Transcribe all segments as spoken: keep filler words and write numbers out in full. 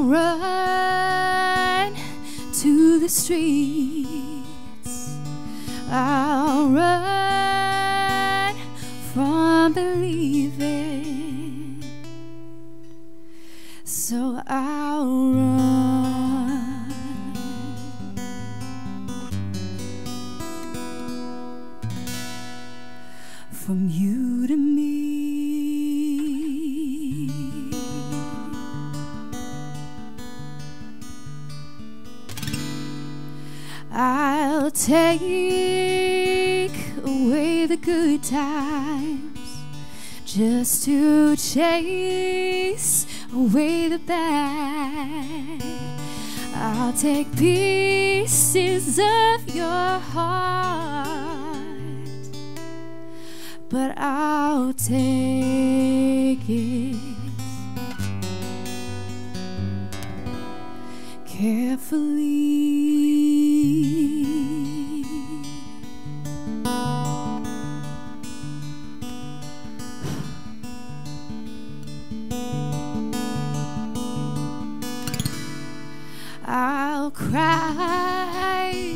gonna run to the streets. I'll run from believing, so I'll run. From you to me, I'll take away the good times just to chase away the bad. I'll take pieces of your heart, but I'll take it carefully. I'll cry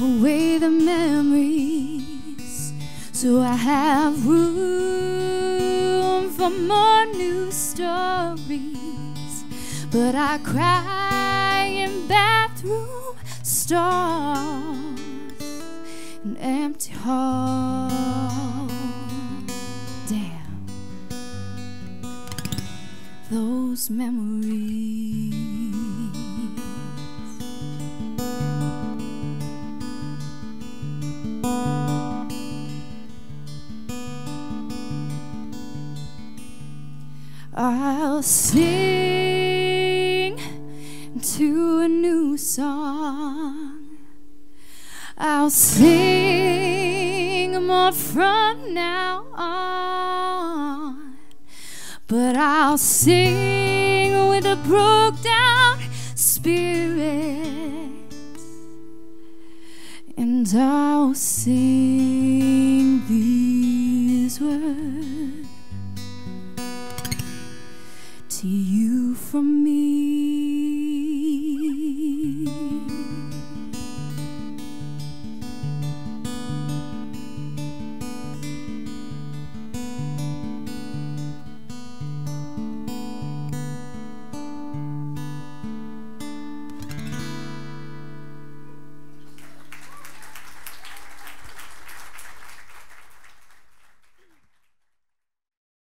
away the memories, so I have room for more new stories. But I cry in bathroom stalls and empty halls. Damn those memories. I'll sing to a new song. I'll sing more from now on, but I'll sing with a broke down spirit, and I'll sing these words to you from me.